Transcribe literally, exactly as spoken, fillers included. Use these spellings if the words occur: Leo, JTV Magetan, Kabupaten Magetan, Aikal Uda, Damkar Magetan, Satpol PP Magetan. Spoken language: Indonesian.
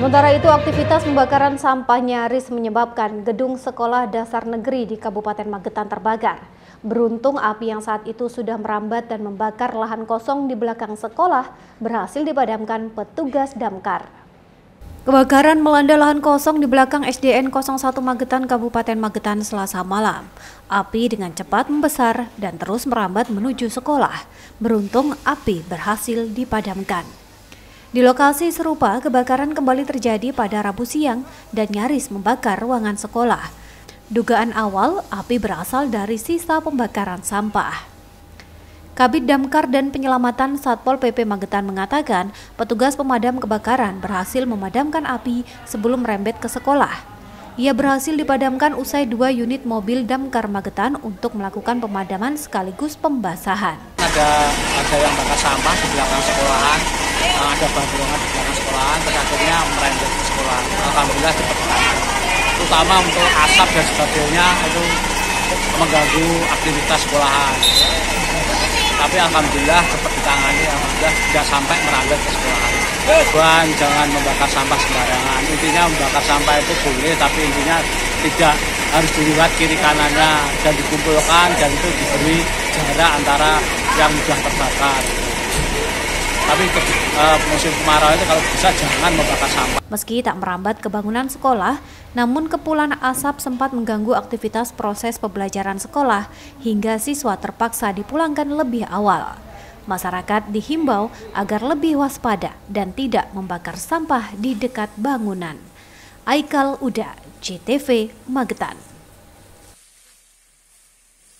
Sementara itu, aktivitas pembakaran sampah nyaris menyebabkan gedung sekolah dasar negeri di Kabupaten Magetan terbakar. Beruntung api yang saat itu sudah merambat dan membakar lahan kosong di belakang sekolah berhasil dipadamkan petugas Damkar. Kebakaran melanda lahan kosong di belakang S D N nol satu Magetan, Kabupaten Magetan Selasa malam. Api dengan cepat membesar dan terus merambat menuju sekolah. Beruntung api berhasil dipadamkan. Di lokasi serupa, kebakaran kembali terjadi pada Rabu siang dan nyaris membakar ruangan sekolah. Dugaan awal, api berasal dari sisa pembakaran sampah. Kabid Damkar dan Penyelamatan Satpol P P Magetan mengatakan, petugas pemadam kebakaran berhasil memadamkan api sebelum merembet ke sekolah. Ia berhasil dipadamkan usai dua unit mobil Damkar Magetan untuk melakukan pemadaman sekaligus pembasahan. Ada ada yang bakar sampah di belakang sekolahan. Ada bantuan di belakang sekolahan, terakhirnya merembet ke sekolahan. Alhamdulillah dipadamkan. Terutama untuk asap dan sebagainya itu mengganggu aktivitas sekolahan. Tapi alhamdulillah cepat ditangani, alhamdulillah tidak sampai merembet ke sekolahan. Bang, jangan membakar sampah sembarangan. Intinya membakar sampah itu boleh, tapi intinya tidak harus dilihat kiri kanannya dan dikumpulkan dan itu diberi jarak antara yang mudah terbakar. Tapi ke, uh, musim kemarau itu kalau bisa jangan membakar sampah. Meski tak merambat ke bangunan sekolah, namun kepulan asap sempat mengganggu aktivitas proses pembelajaran sekolah hingga siswa terpaksa dipulangkan lebih awal. Masyarakat dihimbau agar lebih waspada dan tidak membakar sampah di dekat bangunan. Aikal Uda, J T V Magetan.